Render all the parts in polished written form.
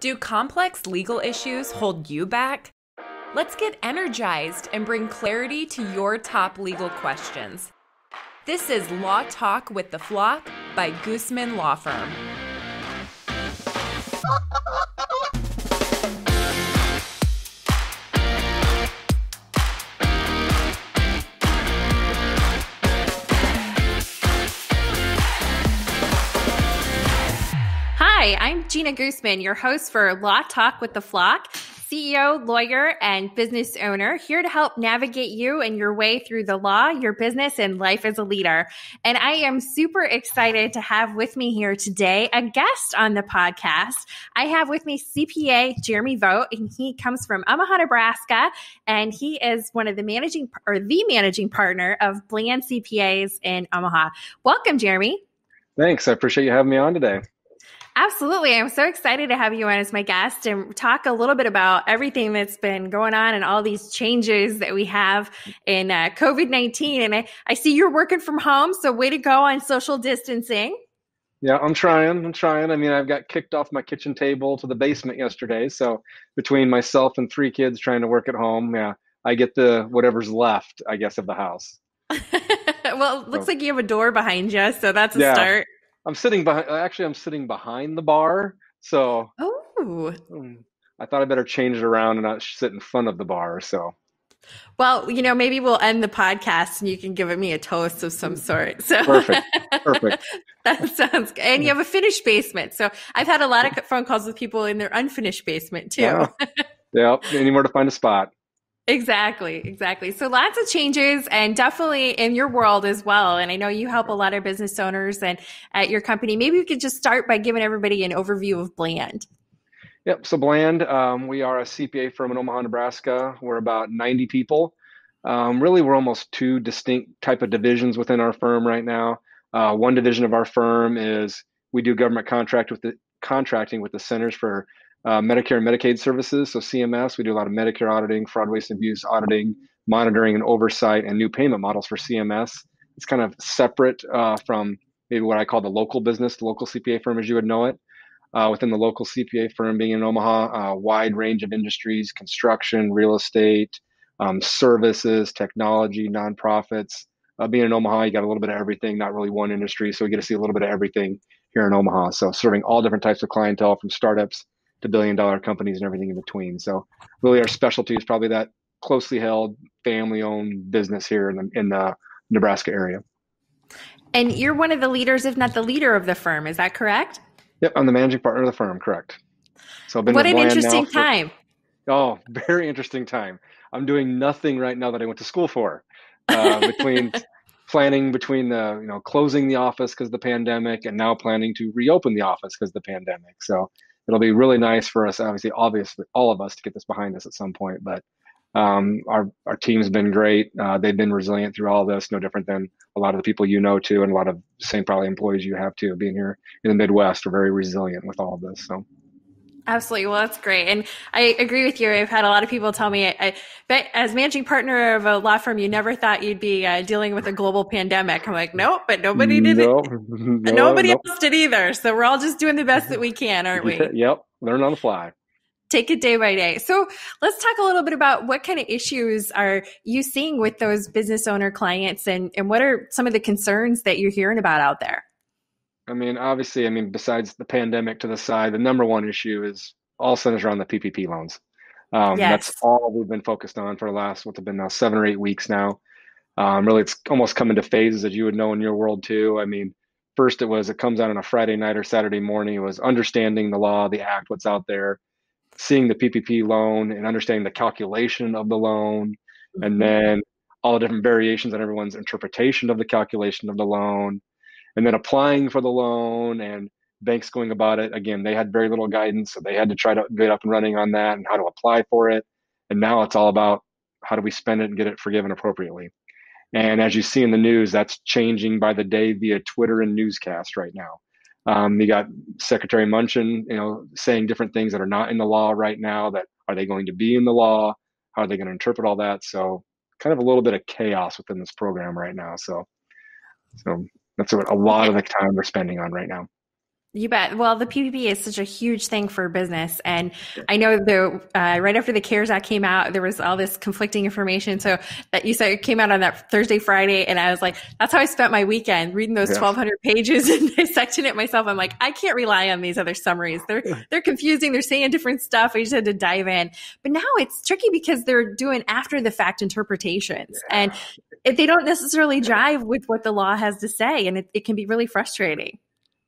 Do complex legal issues hold you back? Let's get energized and bring clarity to your top legal questions. This is Law Talk with the Flock by Goosmann Law Firm. Hi, I'm Jeana Goosmann, your host for Law Talk with the Flock, CEO, lawyer, and business owner, here to help navigate you and your way through the law, your business, and life as a leader. And I am super excited to have with me here today a guest on the podcast. I have with me CPA Jeremy Vogt, and he comes from Omaha, Nebraska, and he is one of the managing partner of Bland CPAs in Omaha. Welcome, Jeremy. Thanks. I appreciate you having me on today. Absolutely. I'm so excited to have you on as my guest and talk a little bit about everything that's been going on and all these changes that we have in COVID-19. And I see you're working from home, so way to go on social distancing. Yeah, I'm trying. I mean, I've got kicked off my kitchen table to the basement yesterday. So between myself and three kids trying to work at home, yeah, I get the whatever's left, I guess, of the house. Well, it looks like you have a door behind you, so that's a start. I'm sitting behind the bar, so I thought I better change it around and not sit in front of the bar. So, well, you know, maybe we'll end the podcast and you can give me a toast of some sort. So perfect. That sounds good. And you have a finished basement, so I've had a lot of phone calls with people in their unfinished basement too. Yeah. Yep. Anywhere to find a spot. Exactly. So lots of changes, and definitely in your world as well. And I know you help a lot of business owners and at your company. Maybe you could just start by giving everybody an overview of Bland. Yep. So Bland, we are a CPA firm in Omaha, Nebraska. We're about 90 people. Really, we're almost two distinct type of divisions within our firm right now. One division of our firm is we do government contracting with the Centers for Medicare and Medicaid Services, so CMS. We do a lot of Medicare auditing, fraud, waste, and abuse auditing, monitoring and oversight, and new payment models for CMS. It's kind of separate from maybe what I call the local business, the local CPA firm as you would know it. Within the local CPA firm being in Omaha, a wide range of industries: construction, real estate, services, technology, nonprofits. Being in Omaha, you got a little bit of everything, not really one industry, so we get to see a little bit of everything here in Omaha. So serving all different types of clientele, from startups to billion-dollar companies and everything in between. So really our specialty is probably that closely held, family-owned business here in the Nebraska area. And you're one of the leaders, if not the leader of the firm, is that correct? Yep, I'm the managing partner of the firm, correct. So I've been with Bland now for, time. Oh, very interesting time. I'm doing nothing right now that I went to school for. Between planning between the, closing the office because of the pandemic, and now planning to reopen the office because of the pandemic. So it'll be really nice for us, obviously, all of us, to get this behind us at some point. But our team's been great. They've been resilient through all this, no different than a lot of the people you know, too, and a lot of the same probably employees you have, too. Being here in the Midwest, we're very resilient with all of this. So. Absolutely. Well, that's great. And I agree with you. I've had a lot of people tell me, I bet as managing partner of a law firm, you never thought you'd be dealing with a global pandemic. I'm like, nope, but nobody did it. Nobody else did either. So we're all just doing the best that we can, aren't we? Yep. Learn on the fly. Take it day by day. So let's talk a little bit about what kind of issues are you seeing with those business owner clients, and what are some of the concerns that you're hearing about out there? I mean, obviously, besides the pandemic to the side, the number one issue is all centers around the PPP loans. Yes. That's all we've been focused on for the last, what's it been now, 7 or 8 weeks now. Really, it's almost come into phases, as you would know in your world, too. I mean, first it comes out on a Friday night or Saturday morning. It was understanding the law, the act, what's out there, seeing the PPP loan and understanding the calculation of the loan, and then all the different variations on everyone's interpretation of the calculation of the loan. And then applying for the loan and banks going about it. Again, they had very little guidance, so they had to try to get up and running on that and how to apply for it. And now it's all about how do we spend it and get it forgiven appropriately. And as you see in the news, that's changing by the day via Twitter and newscast right now. You got Secretary Mnuchin, saying different things that are not in the law right now. That are they going to be in the law? How are they going to interpret all that? So kind of a little bit of chaos within this program right now. So. That's what a lot of the time we're spending on right now. You bet. Well, the PPP is such a huge thing for business. And I know the right after the CARES Act came out, there was all this conflicting information. So that you said it came out on that Thursday, Friday. And I was like, that's how I spent my weekend reading those 1,200 pages and dissecting it myself. I'm like, I can't rely on these other summaries. They're confusing. They're saying different stuff. I just had to dive in. But now it's tricky because they're doing after the fact interpretations. Yeah. And if they don't necessarily jive with what the law has to say. And it can be really frustrating.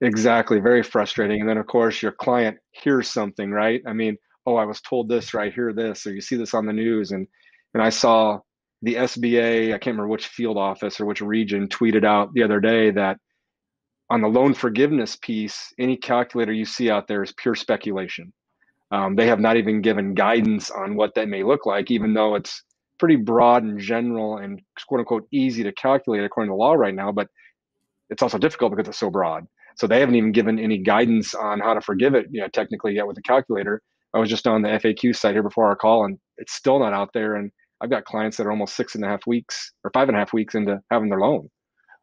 Exactly. Very frustrating. And then, of course, your client hears something, right? I mean, oh, I was told this, or I hear this, or you see this on the news. And I saw the SBA, I can't remember which field office or which region, tweeted out the other day that on the loan forgiveness piece, any calculator you see out there is pure speculation. They have not even given guidance on what that may look like, even though it's pretty broad and general and quote unquote easy to calculate according to law right now. But it's also difficult because it's so broad. So they haven't even given any guidance on how to forgive it, you know, technically yet with a calculator. I was just on the FAQ site here before our call, and it's still not out there. And I've got clients that are almost 6.5 weeks or 5.5 weeks into having their loan.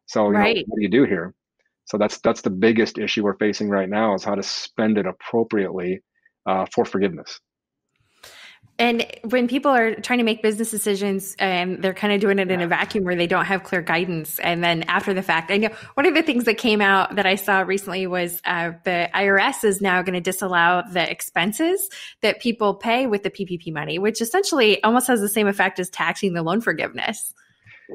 So you know, what do you do here? So that's the biggest issue we're facing right now is how to spend it appropriately for forgiveness. And when people are trying to make business decisions and they're kind of doing it in a vacuum where they don't have clear guidance. And then after the fact, I know one of the things that came out that I saw recently was the IRS is now going to disallow the expenses that people pay with the PPP money, which essentially almost has the same effect as taxing the loan forgiveness.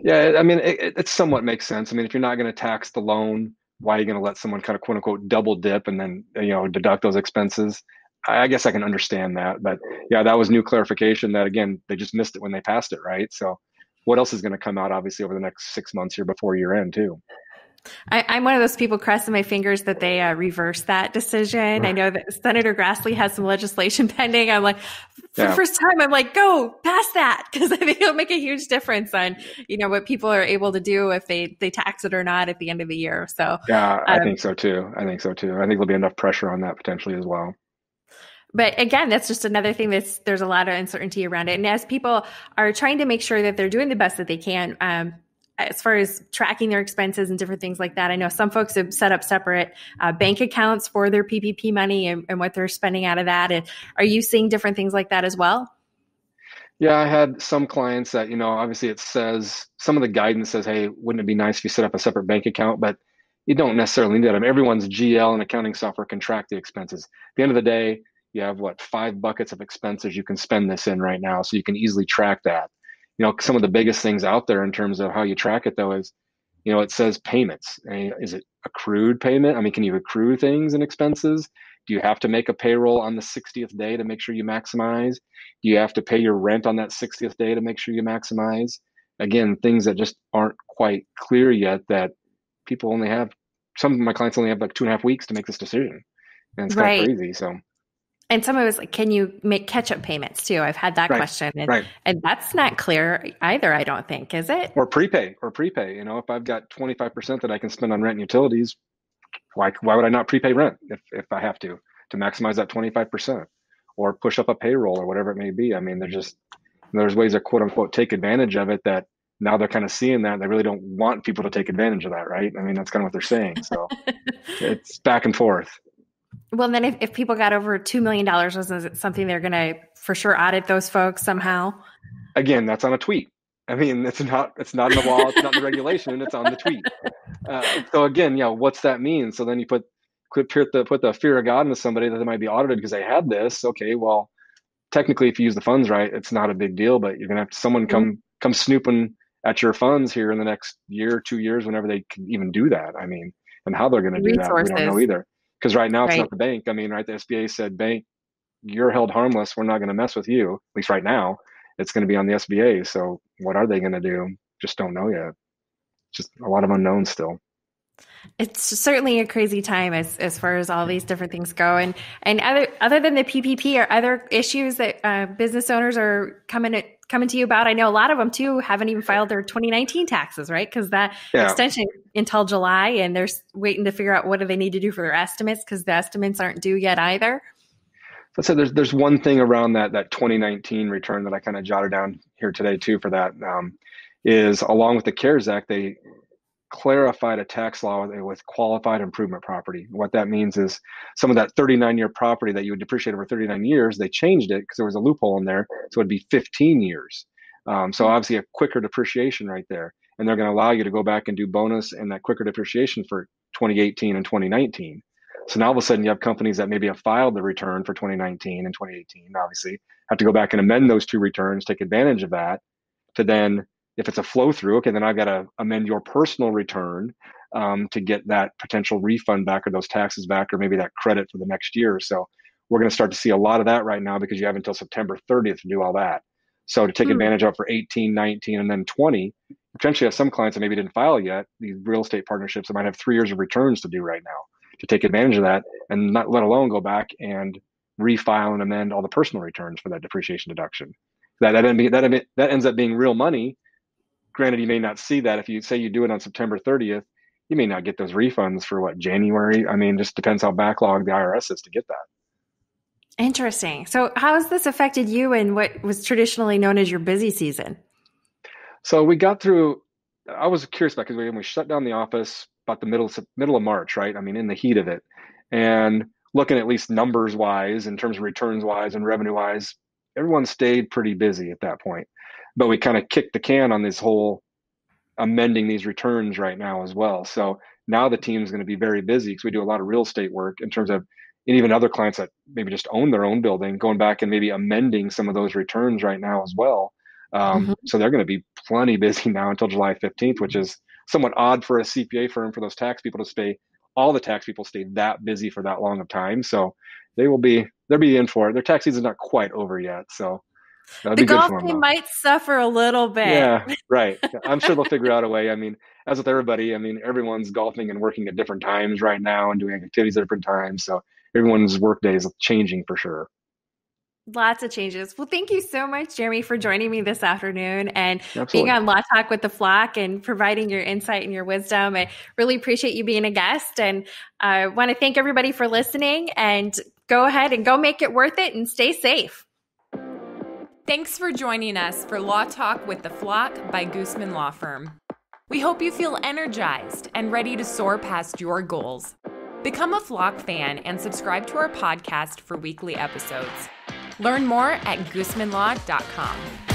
Yeah, I mean, it somewhat makes sense. I mean, if you're not going to tax the loan, why are you going to let someone kind of quote unquote double dip and then, you know, deduct those expenses? I guess I can understand that, but yeah, that was new clarification that again, they just missed it when they passed it, right? So what else is going to come out obviously over the next 6 months here before year end too? I'm one of those people crossing my fingers that they reverse that decision. I know that Senator Grassley has some legislation pending. I'm like, for the first time, I'm like, go pass that because I think it'll make a huge difference on, you know, what people are able to do if they tax it or not at the end of the year. So yeah, I think so too. I think there'll be enough pressure on that potentially as well. But again, that's just another thing that's, there's a lot of uncertainty around it. And as people are trying to make sure that they're doing the best that they can, as far as tracking their expenses and different things like that, I know some folks have set up separate bank accounts for their PPP money and what they're spending out of that. And are you seeing different things like that as well? Yeah, I had some clients that, you know, obviously it says, some of the guidance says, hey, wouldn't it be nice if you set up a separate bank account? But you don't necessarily need that. I mean, everyone's GL and accounting software can track the expenses. At the end of the day, you have what, 5 buckets of expenses you can spend this in right now. So you can easily track that. You know, some of the biggest things out there in terms of how you track it though is, you know, it says payments. I mean, is it accrued payment? I mean, can you accrue things and expenses? Do you have to make a payroll on the 60th day to make sure you maximize? Do you have to pay your rent on that 60th day to make sure you maximize? Again, things that just aren't quite clear yet that people only have, some of my clients only have like 2.5 weeks to make this decision. And it's kind of crazy, so. And some of it's like, can you make catch-up payments too? I've had that question. And, and that's not clear either, I don't think, is it? Or prepay. You know, if I've got 25% that I can spend on rent and utilities, why would I not prepay rent if I have to maximize that 25% or push up a payroll or whatever it may be? I mean, there's ways to quote unquote take advantage of it that now they're kind of seeing that. They really don't want people to take advantage of that, right? I mean, that's kind of what they're saying. So it's back and forth. Well, then if people got over $2 million, wasn't it something they're going to for sure audit those folks somehow? Again, that's on a tweet. I mean, it's not in the law, it's not in the regulation, it's on the tweet. So again, yeah, what's that mean? So then you put the fear of God into somebody that they might be audited because they had this. Okay, well, technically, if you use the funds right, it's not a big deal, but you're going to have someone come snooping at your funds here in the next year, 2 years, whenever they can even do that. I mean, and how they're going to do that, we don't know either. Because right now it's not the bank. I mean, the SBA said, bank, you're held harmless. We're not going to mess with you. At least right now, it's going to be on the SBA. So what are they going to do? Just don't know yet. Just a lot of unknowns still. It's certainly a crazy time as far as all these different things go. And other than the PPP, are other issues that business owners are coming to you about? I know a lot of them too haven't even filed their 2019 taxes, right? Because that extension until July, and they're waiting to figure out what do they need to do for their estimates because the estimates aren't due yet either. So there's one thing around that 2019 return that I kind of jotted down here today too for that is along with the CARES Act, they clarified a tax law with qualified improvement property. What that means is some of that 39-year property that you would depreciate over 39 years, they changed it because there was a loophole in there, so it'd be 15 years. So obviously a quicker depreciation right there. And they're going to allow you to go back and do bonus and that quicker depreciation for 2018 and 2019. So now all of a sudden you have companies that maybe have filed the return for 2019 and 2018, obviously, have to go back and amend those two returns, take advantage of that to then, if it's a flow through, okay, then I've got to amend your personal return to get that potential refund back or those taxes back or maybe that credit for the next year. So we're going to start to see a lot of that right now because you have until September 30th to do all that. So to take advantage of for 18, 19, and then 20, potentially have some clients that maybe didn't file yet, these real estate partnerships that might have 3 years of returns to do right now to take advantage of that and not let alone go back and refile and amend all the personal returns for that depreciation deduction. That ends up being real money. Granted, you may not see that. If you say you do it on September 30th, you may not get those refunds for what, January? I mean, just depends how backlogged the IRS is to get that. Interesting. So how has this affected you in what was traditionally known as your busy season? So we got through, I was curious about because we shut down the office about the middle of March, right? I mean, in the heat of it. And looking at least numbers wise, in terms of returns wise and revenue wise, everyone stayed pretty busy at that point. But we kind of kicked the can on this whole amending these returns right now as well. So now the team is going to be very busy because we do a lot of real estate work in terms of, and even other clients that maybe just own their own building, going back and maybe amending some of those returns right now as well. So they're going to be plenty busy now until July 15th, which is somewhat odd for a CPA firm, for those tax people to stay, all the tax people stay that busy for that long of time. So they'll be in for it. Their tax season's not quite over yet. So the golf team might suffer a little bit. Yeah, right. I'm sure they'll figure out a way. I mean, as with everybody, I mean, everyone's golfing and working at different times right now and doing activities at different times. So everyone's workday is changing for sure. Lots of changes. Well, thank you so much, Jeremy, for joining me this afternoon and being on Law Talk with the Flock and providing your insight and your wisdom. I really appreciate you being a guest, and I want to thank everybody for listening, and go ahead and go make it worth it and stay safe. Thanks for joining us for Law Talk with the Flock by Goosmann Law Firm. We hope you feel energized and ready to soar past your goals. Become a Flock fan and subscribe to our podcast for weekly episodes. Learn more at goosmannlaw.com.